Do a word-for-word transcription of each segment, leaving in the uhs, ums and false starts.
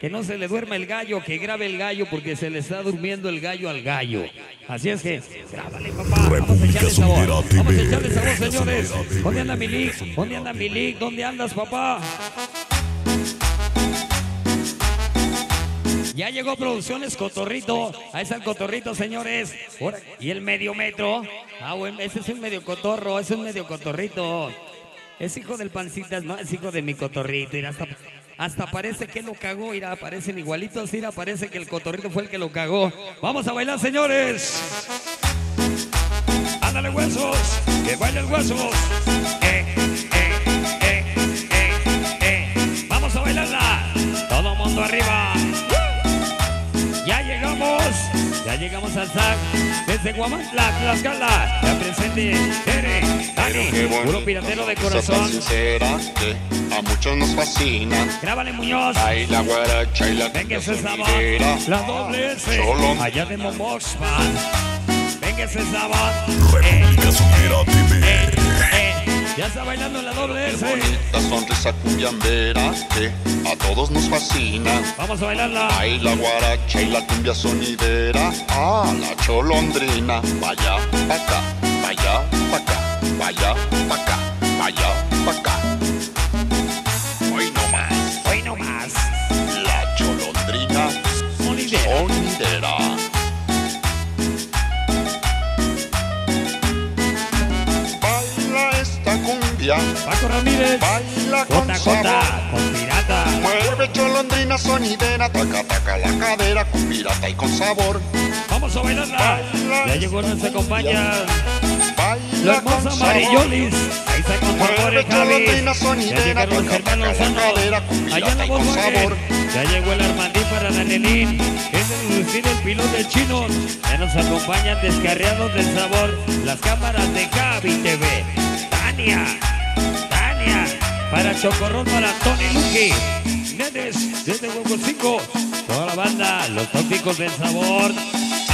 Que no se le duerma el gallo, que grabe el gallo, porque se le está durmiendo el gallo al gallo. Así es que, grábale, papá. Vamos a echarle sabor. Vamos a echarle sabor, señores. ¿Dónde anda Milik? ¿Dónde anda Milik? ¿Dónde andas, papá? Ya llegó Producciones Cotorrito. Ahí está el Cotorrito, señores. Y el medio metro. Ah, bueno, ese es un medio cotorro, ese es un medio cotorrito. Es hijo del Pancitas, no, es hijo de mi Cotorrito. Irá hasta... Hasta parece que lo cagó, mira, parecen igualitos, mira, parece que el Cotorrito fue el que lo cagó. ¡Vamos a bailar, señores! ¡Ándale, huesos! ¡Que baile el huesos! Eh, eh, eh, eh, eh. ¡Vamos a bailarla! ¡Todo mundo arriba! ¡Ya llegamos! ¡Ya llegamos al Z A C! Desde Guamán, Tlaxcala, ya presente Eric Tanque, bueno, puro piratero de corazón. A muchos nos fascina. Grábale, Muñoz. Ahí la guaracha y la véngase Sabor. La doble S. Allá de Momorspa. Véngase Sabor. República Sonidera T V. Ya está bailando la doble S. Qué bonita sonrisa cumbiambera que a todos nos fascina. Vamos a bailarla. Ahí la guaracha y la cumbia sonidera. Ah, la Cholondrina. Vaya pa' acá, vaya pa' acá, vaya pa' acá, vaya pa' acá. Sonidera. Baila esta cumbia, Paco Ramírez. Baila con Jota, sabor Jota, con pirata. Mueve Cholondrina sonidera, taca taca la cadera, con pirata y con sabor. Vamos a bailarla. Baila, ya llegó nuestra compañía. La hermosa Amarillo. Ahí está con sabor Javi. Ya llegaron los hermanos Alejandro. Allá la voz sabor. Ya llegó el Armandí para Danelín. Es el Lucín, el piloto de chinos. Ya nos acompañan descarriados del sabor. Las cámaras de Kavi T V. Tania, Tania. Para Chocorrón, para Tony Luki. Nenes, desde Huevos Cinco. Toda la banda, los tópicos del sabor.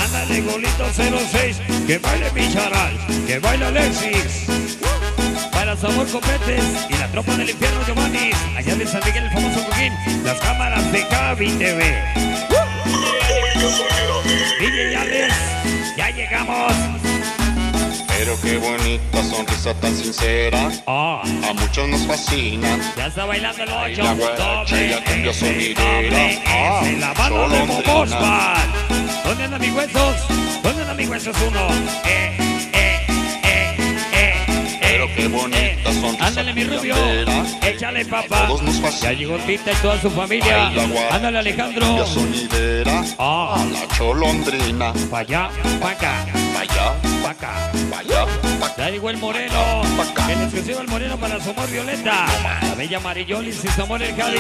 Ándale, Golito cero seis, que baile Picharal, que baile Alexis. Para Sabor Copetes y la Tropa del Infierno, Giovanni. Allá de San Miguel, el famoso Coquín. Las cámaras de Kavi T V. D J Yárez, ya llegamos. Pero qué bonita sonrisa tan sincera. Oh. A muchos nos fascina. Ya está bailando el ocho. La guaracha y la cumbia sonidera. En la mano de Momorspa. ¿Dónde andan mis huesos? ¿Dónde andan mis huesos uno? Eh, eh, eh, eh, eh. Pero qué bonita sonrisa. Ándale, mi rubio. Échale, papá. Ya llegó Pinta y toda su familia. Ándale, Alejandro. Ah, la Cholondrina. Pa' allá, pa' acá. Pa' allá, pa' acá. Ya llegó el moreno, que les recibe el moreno para su amor Violeta, la bella Amarillo y su amor el Javi,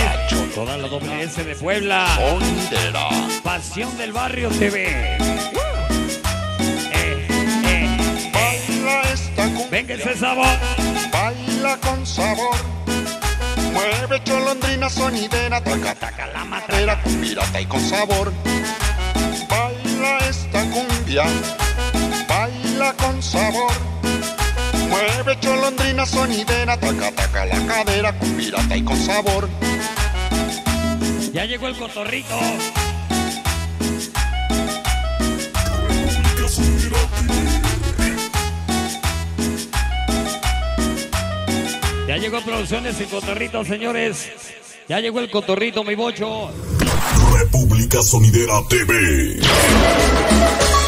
toda la doble S de Puebla, pasión del barrio T V. Eh, eh, eh. Venga ese sabor, baila con sabor, mueve Cholondrina sonidera, taca taca la madera con pirata y con sabor, baila esta cumbia. Baila con sabor, mueve Cholondrina sonidera, taca taca la cadera con pirata y con sabor. Ya llegó el Cotorrito. Ya llegó Producciones y Cotorrito, señores. Ya llegó el Cotorrito, mi bocho. República Sonidera T V.